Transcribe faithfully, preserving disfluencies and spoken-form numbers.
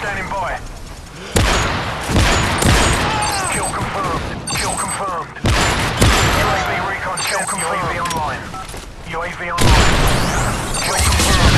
standing by. Kill confirmed. Kill confirmed. U A V recon. Kill confirmed. U A V online. U A V online. Kill confirmed.